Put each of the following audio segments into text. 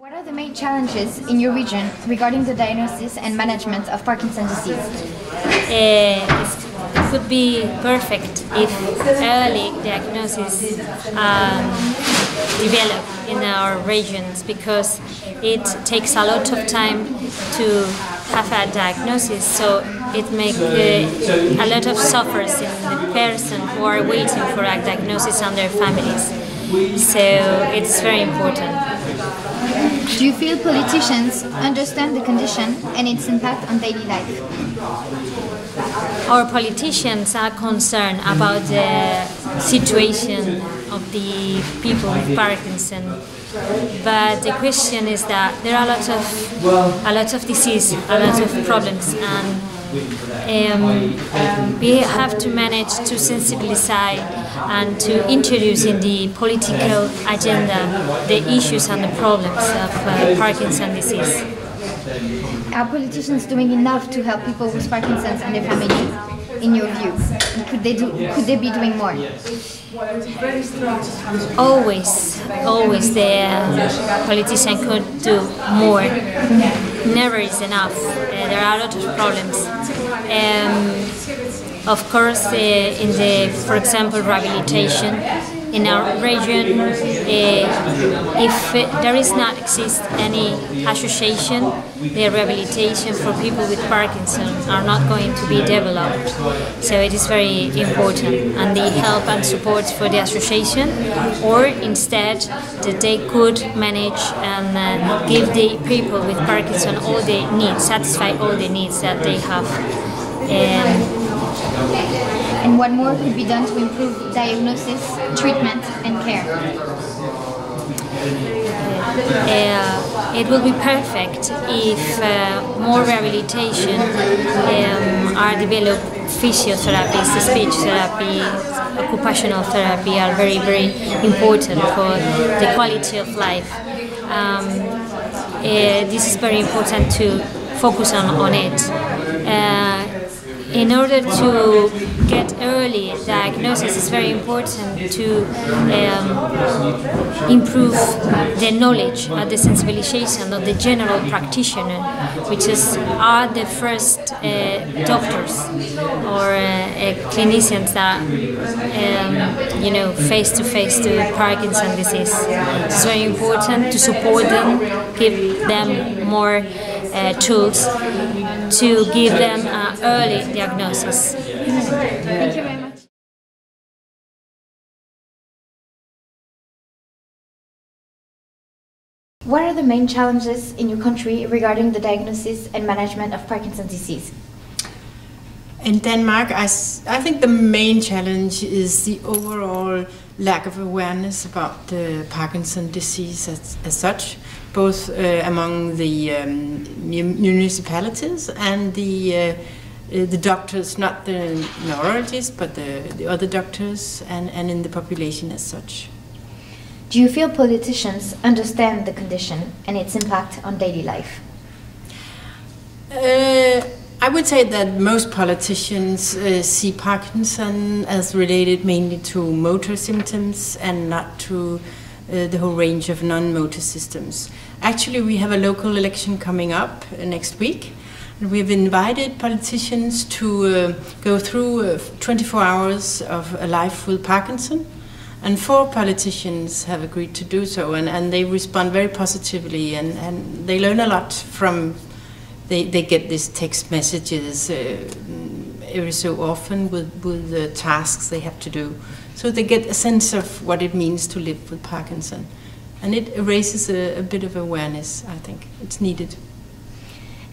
What are the main challenges in your region regarding the diagnosis and management of Parkinson's disease? It would be perfect if early diagnosis developed in our regions, because it takes a lot of time to have a diagnosis, so it makes a lot of suffering in the person who are waiting for a diagnosis and their families. So it's very important. Do you feel politicians understand the condition and its impact on daily life? Our politicians are concerned about the situation of the people with Parkinson, but the question is that there are a lot of disease, a lot of problems, and we have to manage to sensitize and to introduce in the political agenda the issues and the problems of Parkinson's disease. Are politicians doing enough to help people with Parkinson's and their families, in your view? Could they be doing more? Always the politician could do more. Never is enough. There are a lot of problems. Of course, in the, for example, rehabilitation in our region, if there is not exist any association, the rehabilitation for people with Parkinson's are not going to be developed. So it is very important, and the help and support for the association, or instead that they could manage and give the people with Parkinson's all their needs, satisfy all the needs that they have. And what more could be done to improve diagnosis, treatment and care? It would be perfect if more rehabilitation are developed. Physiotherapy, speech therapy, occupational therapy are very, very important for the quality of life. This is very important to focus on it. In order to get early diagnosis, it's very important to improve the knowledge and the sensibilization of the general practitioner, which are the first doctors or clinicians that face to face to Parkinson's disease. It's very important to support them, give them more tools to give them early diagnosis. Thank you very much. What are the main challenges in your country regarding the diagnosis and management of Parkinson's disease? In Denmark, I think the main challenge is the overall lack of awareness about the Parkinson's disease as such, both among the municipalities and the doctors, not the neurologists, but the other doctors, and in the population as such. Do you feel politicians understand the condition and its impact on daily life? I would say that most politicians see Parkinson as related mainly to motor symptoms and not to the whole range of non-motor systems. Actually, we have a local election coming up next week, and we have invited politicians to go through 24 hours of a life with Parkinson, and 4 politicians have agreed to do so, and they respond very positively, and they learn a lot from. They get these text messages every so often with the tasks they have to do. So they get a sense of what it means to live with Parkinson. And it raises a bit of awareness, I think. It's needed.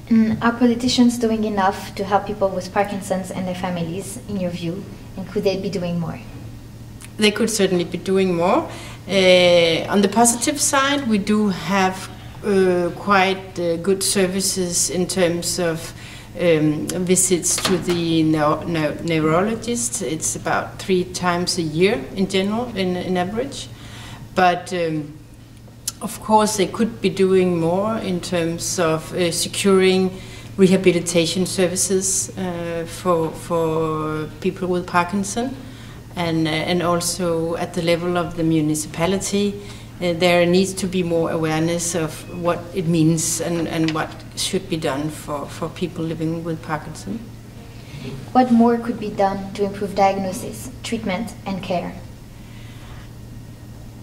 And are politicians doing enough to help people with Parkinson's and their families, in your view? And could they be doing more? They could certainly be doing more. On the positive side, we do have quite good services in terms of visits to the neurologist. It's about 3 times a year in general, in average. But of course they could be doing more in terms of securing rehabilitation services for people with Parkinson, and also at the level of the municipality. there needs to be more awareness of what it means and what should be done for people living with Parkinson. What more could be done to improve diagnosis, treatment and care?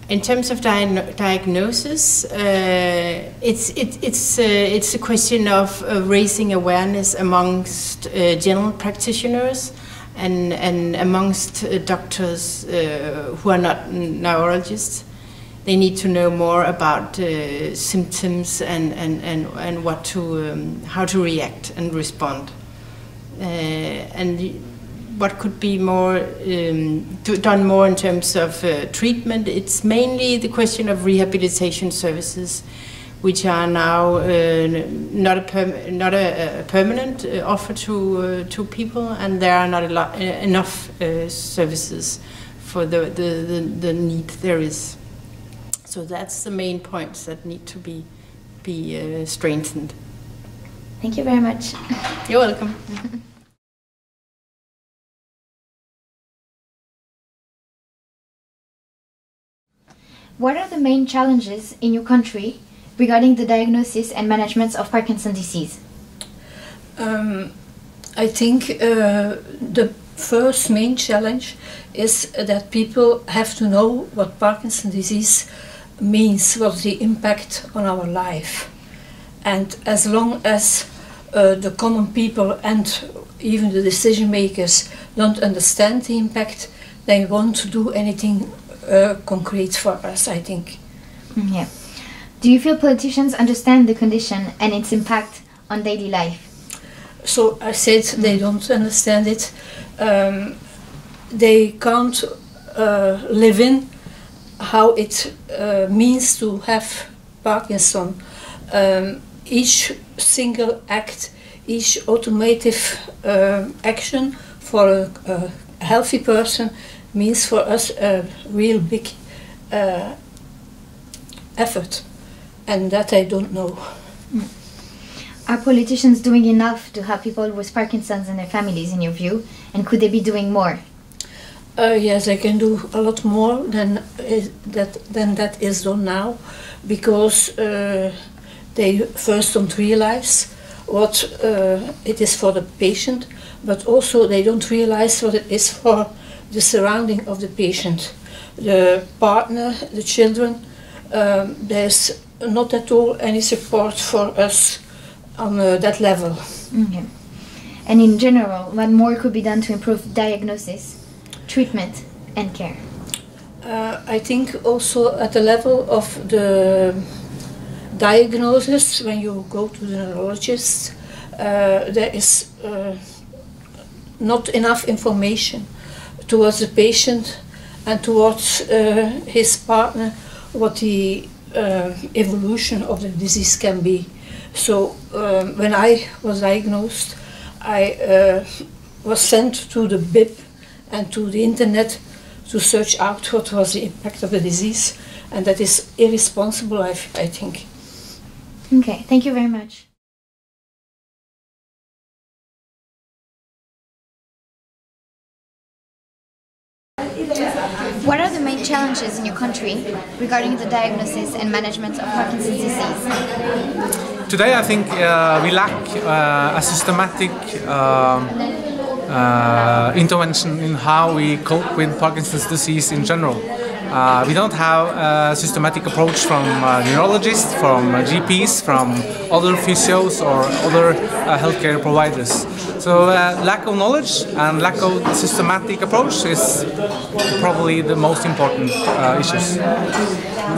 In terms of diagnosis, it's a question of raising awareness amongst general practitioners and amongst doctors who are not neurologists. They need to know more about symptoms and what to how to react and respond. And what could be more done more in terms of treatment? It's mainly the question of rehabilitation services, which are now not a permanent offer to people, and there are not enough services for the need there is. So that's the main points that need to be strengthened. Thank you very much. You're welcome. What are the main challenges in your country regarding the diagnosis and management of Parkinson's disease? I think the first main challenge is that people have to know what Parkinson's disease means, what's the impact on our life. And as long as the common people and even the decision makers don't understand the impact, they won't do anything concrete for us, I think. Yeah. Do you feel politicians understand the condition and its impact on daily life? So I said they don't understand it. They can't live in how it means to have Parkinson. Each single act, each automative action for a healthy person means for us a real big effort, and that I don't know. Are politicians doing enough to help people with Parkinson's and their families, in your view, and could they be doing more? Yes, they can do a lot more than that is done now, because they first don't realize what it is for the patient, but also they don't realize what it is for the surrounding of the patient, the partner, the children. There's not at all any support for us on that level. Okay. And in general, what more could be done to improve diagnosis, treatment and care? I think also at the level of the diagnosis, when you go to the neurologist, there is not enough information towards the patient and towards his partner, what the evolution of the disease can be. So when I was diagnosed, I was sent to the bib and to the internet to search out what was the impact of the disease, and that is irresponsible, I think. Okay, thank you very much. What are the main challenges in your country regarding the diagnosis and management of Parkinson's disease? Today I think we lack a systematic intervention in how we cope with Parkinson's disease in general. We don't have a systematic approach from neurologists, from GPs, from other physios or other healthcare providers. So lack of knowledge and lack of systematic approach is probably the most important issues.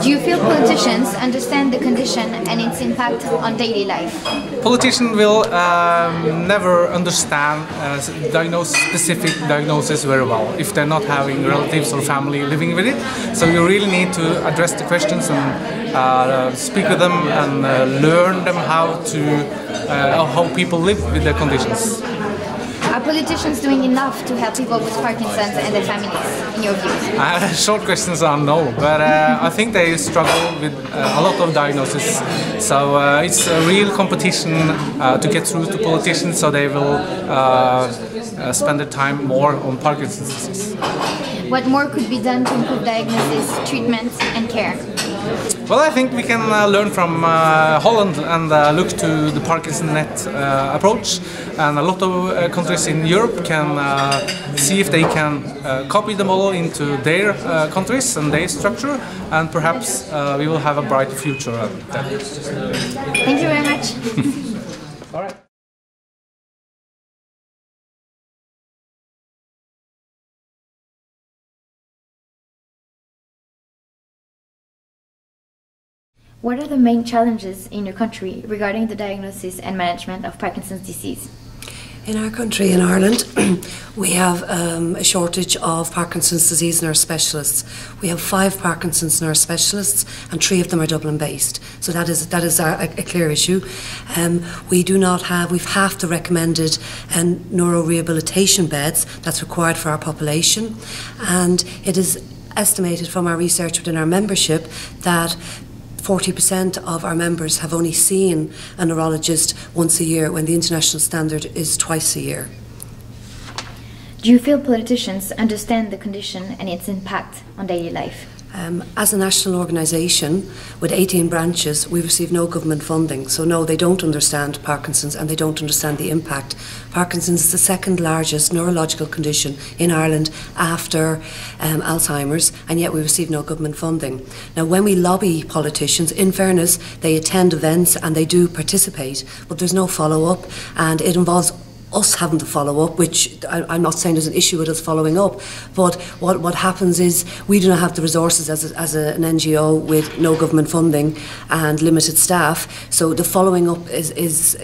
Do you feel politicians understand the condition and its impact on daily life? Politicians will never understand specific diagnosis very well if they're not having relatives or family living with it. So you really need to address the questions and speak with them and learn them how people live with their conditions. Are politicians doing enough to help people with Parkinson's and their families, in your view? Short questions are no, but I think they struggle with a lot of diagnosis. So it's a real competition to get through to politicians, so they will spend their time more on Parkinson's disease. What more could be done to improve diagnosis, treatment and care? Well, I think we can learn from Holland and look to the Parkinson Net approach, and a lot of countries in Europe can see if they can copy the model into their countries and their structure, and perhaps we will have a bright future at that. Thank you very much. All right. What are the main challenges in your country regarding the diagnosis and management of Parkinson's disease? In our country, in Ireland, we have a shortage of Parkinson's disease nurse specialists. We have 5 Parkinson's nurse specialists and 3 of them are Dublin based. So that is a clear issue. We've half the recommended neurorehabilitation beds that's required for our population, and it is estimated from our research within our membership that 40% of our members have only seen a neurologist once a year when the international standard is twice a year. Do you feel politicians understand the condition and its impact on daily life? As a national organisation with 18 branches, we receive no government funding, so no, they don't understand Parkinson's and they don't understand the impact. Parkinson's is the second largest neurological condition in Ireland after Alzheimer's, and yet we receive no government funding. Now, when we lobby politicians, in fairness, they attend events and they do participate, but there's no follow-up, and it involves us having to follow up, which I'm not saying there's an issue with us following up, but what happens is we do not have the resources as an NGO with no government funding and limited staff, so the following up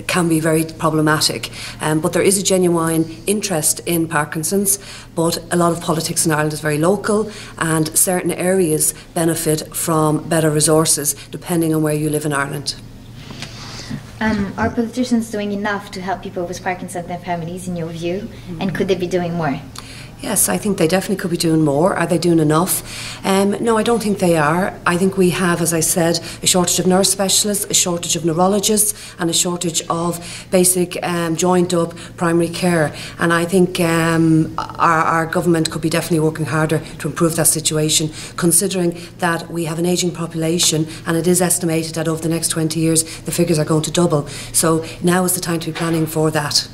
can be very problematic. But there is a genuine interest in Parkinson's, but a lot of politics in Ireland is very local, and certain areas benefit from better resources depending on where you live in Ireland. Are politicians doing enough to help people with Parkinson's and their families, in your view, and could they be doing more? Yes, I think they definitely could be doing more. Are they doing enough? No, I don't think they are. I think we have, as I said, a shortage of nurse specialists, a shortage of neurologists, and a shortage of basic joined-up primary care. And I think our government could be definitely working harder to improve that situation, considering that we have an ageing population, and it is estimated that over the next 20 years, the figures are going to double. So now is the time to be planning for that.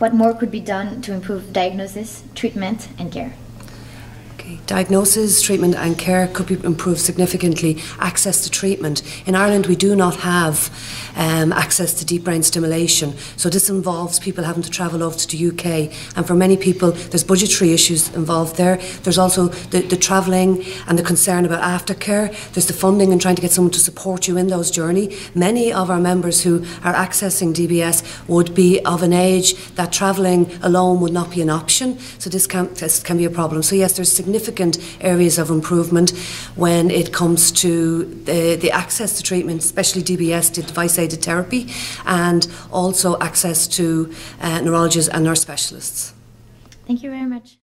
What more could be done to improve diagnosis, treatment and care? Okay. Diagnosis, treatment and care could be improved significantly. Access to treatment. In Ireland we do not have access to deep brain stimulation, so this involves people having to travel over to the UK, and for many people there's budgetary issues involved there. There's also the travelling and the concern about aftercare. There's the funding and trying to get someone to support you in those journey. Many of our members who are accessing DBS would be of an age that travelling alone would not be an option, so this can be a problem. So yes, there's significant areas of improvement when it comes to the access to treatment, especially DBS, to device-aided therapy, and also access to neurologists and nurse specialists. Thank you very much.